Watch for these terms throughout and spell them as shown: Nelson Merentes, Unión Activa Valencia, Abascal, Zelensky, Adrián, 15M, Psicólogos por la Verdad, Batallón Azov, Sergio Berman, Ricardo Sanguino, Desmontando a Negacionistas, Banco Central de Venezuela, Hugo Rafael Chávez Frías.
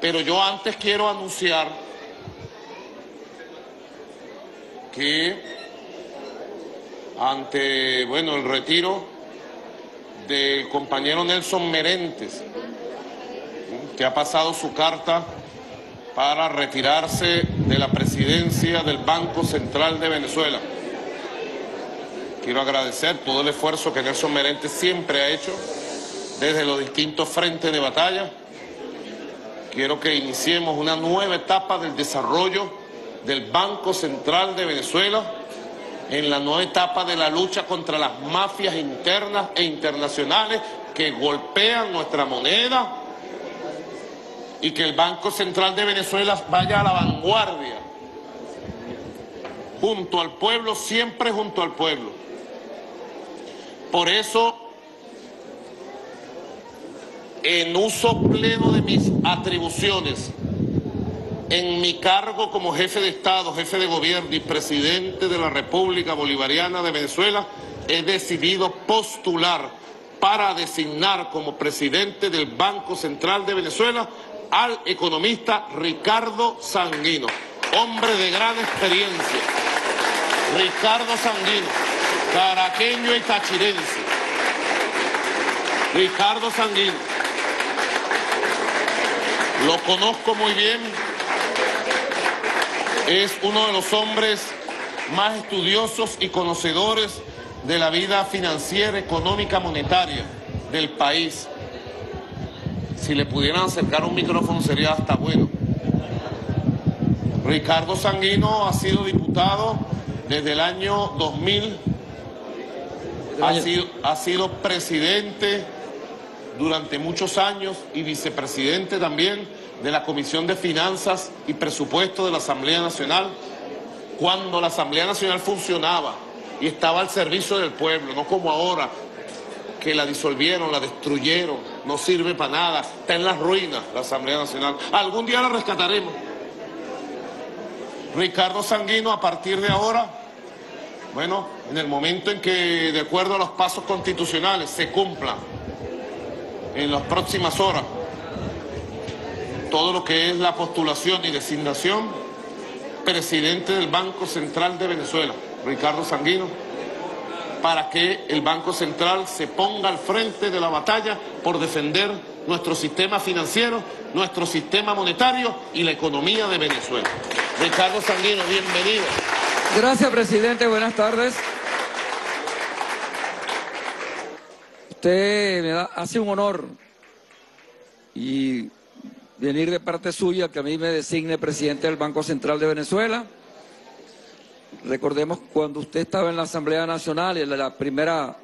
Pero yo antes quiero anunciar que ante, bueno, el retiro del compañero Nelson Merentes, que ha pasado su carta para retirarse de la presidencia del Banco Central de Venezuela. Quiero agradecer todo el esfuerzo que Nelson Merentes siempre ha hecho desde los distintos frentes de batalla. Quiero que iniciemos una nueva etapa del desarrollo del Banco Central de Venezuela, en la nueva etapa de la lucha contra las mafias internas e internacionales que golpean nuestra moneda, y que el Banco Central de Venezuela vaya a la vanguardia, junto al pueblo, siempre junto al pueblo. Por eso, en uso pleno de mis atribuciones, en mi cargo como jefe de Estado, jefe de gobierno y presidente de la República Bolivariana de Venezuela, he decidido postular para designar como presidente del Banco Central de Venezuela al economista Ricardo Sanguino, hombre de gran experiencia. Ricardo Sanguino, caraqueño y tachirense. Ricardo Sanguino, lo conozco muy bien, es uno de los hombres más estudiosos y conocedores de la vida financiera, económica, monetaria del país. Si le pudieran acercar un micrófono sería hasta bueno. Ricardo Sanguino ha sido diputado desde el año 2000, ha sido presidente durante muchos años y vicepresidente también de la Comisión de Finanzas y Presupuesto de la Asamblea Nacional, cuando la Asamblea Nacional funcionaba y estaba al servicio del pueblo, no como ahora, que la disolvieron, la destruyeron, no sirve para nada, está en las ruinas la Asamblea Nacional. Algún día la rescataremos. Ricardo Sanguino, a partir de ahora, bueno, en el momento en que, de acuerdo a los pasos constitucionales, se cumplan en las próximas horas todo lo que es la postulación y designación, presidente del Banco Central de Venezuela, Ricardo Sanguino, para que el Banco Central se ponga al frente de la batalla por defender nuestro sistema financiero, nuestro sistema monetario y la economía de Venezuela. Ricardo Sanguino, bienvenido. Gracias, presidente. Buenas tardes. Usted hace un honor y venir de parte suya que a mí me designe presidente del Banco Central de Venezuela. Recordemos cuando usted estaba en la Asamblea Nacional, en la primera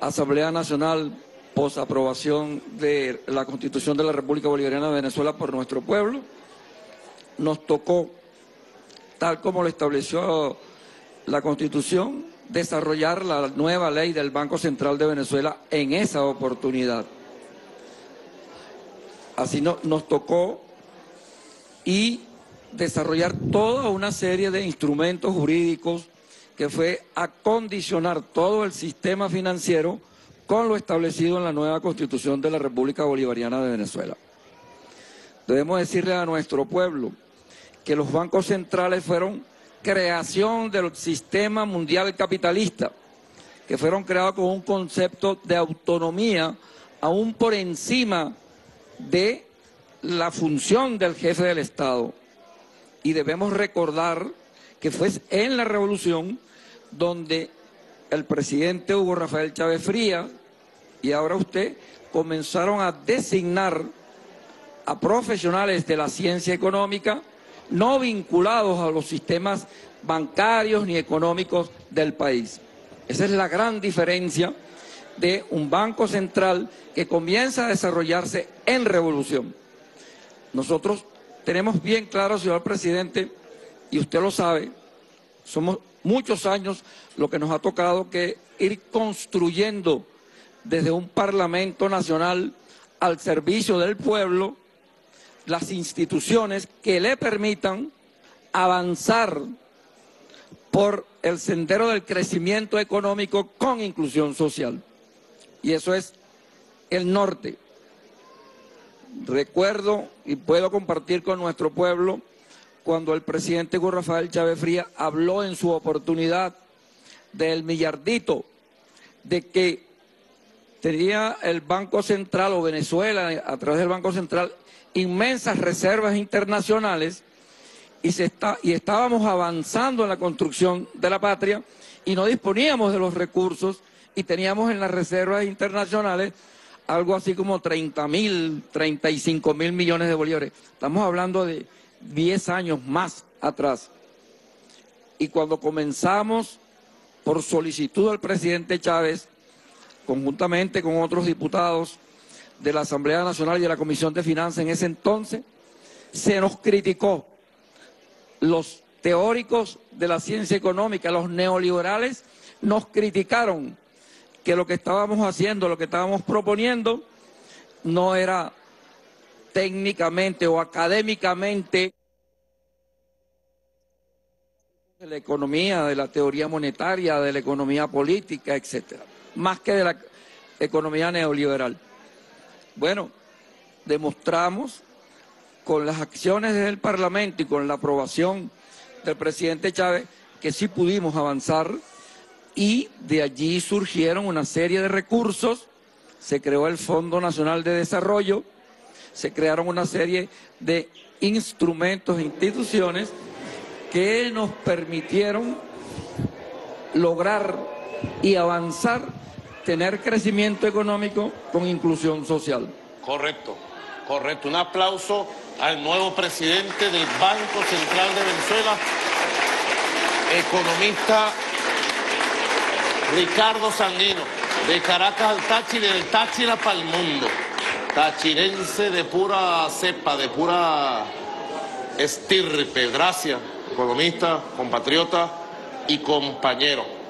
Asamblea Nacional pos aprobación de la Constitución de la República Bolivariana de Venezuela por nuestro pueblo, nos tocó, tal como lo estableció la Constitución, desarrollar la nueva ley del Banco Central de Venezuela en esa oportunidad. Así nos tocó y desarrollar toda una serie de instrumentos jurídicos que fue acondicionar todo el sistema financiero con lo establecido en la nueva Constitución de la República Bolivariana de Venezuela. Debemos decirle a nuestro pueblo que los bancos centrales fueron creación del sistema mundial capitalista, que fueron creados con un concepto de autonomía aún por encima de la función del jefe del Estado. Y debemos recordar que fue en la revolución donde el presidente Hugo Rafael Chávez Frías y ahora usted comenzaron a designar a profesionales de la ciencia económica no vinculados a los sistemas bancarios ni económicos del país. Esa es la gran diferencia de un banco central que comienza a desarrollarse en revolución. Nosotros tenemos bien claro, señor presidente, y usted lo sabe, somos muchos años lo que nos ha tocado que ir construyendo desde un Parlamento Nacional al servicio del pueblo las instituciones que le permitan avanzar por el sendero del crecimiento económico con inclusión social. Y eso es el norte Recuerdo y puedo compartir con nuestro pueblo cuando el presidente Hugo Rafael Chávez Frías habló en su oportunidad del millardito, de que tenía el Banco Central o Venezuela, a través del Banco Central, inmensas reservas internacionales y estábamos avanzando en la construcción de la patria y no disponíamos de los recursos y teníamos en las reservas internacionales algo así como 35 mil millones de bolívares. Estamos hablando de 10 años más atrás. Y cuando comenzamos, por solicitud del presidente Chávez, conjuntamente con otros diputados de la Asamblea Nacional y de la Comisión de Finanzas en ese entonces, se nos criticó. Los teóricos de la ciencia económica, los neoliberales, nos criticaron que lo que estábamos haciendo, lo que estábamos proponiendo, no era técnicamente o académicamente de la economía, de la teoría monetaria, de la economía política, etcétera, más que de la economía neoliberal. Bueno, demostramos con las acciones del Parlamento y con la aprobación del presidente Chávez que sí pudimos avanzar, y de allí surgieron una serie de recursos. Se creó el Fondo Nacional de Desarrollo, se crearon una serie de instrumentos e instituciones que nos permitieron lograr y avanzar, tener crecimiento económico con inclusión social. Correcto, correcto. Un aplauso al nuevo presidente del Banco Central de Venezuela, economista Ricardo Sanguino, de Caracas al Táchira, del Táchira para el mundo. Tachirense de pura cepa, de pura estirpe. Gracias, economista, compatriota y compañero.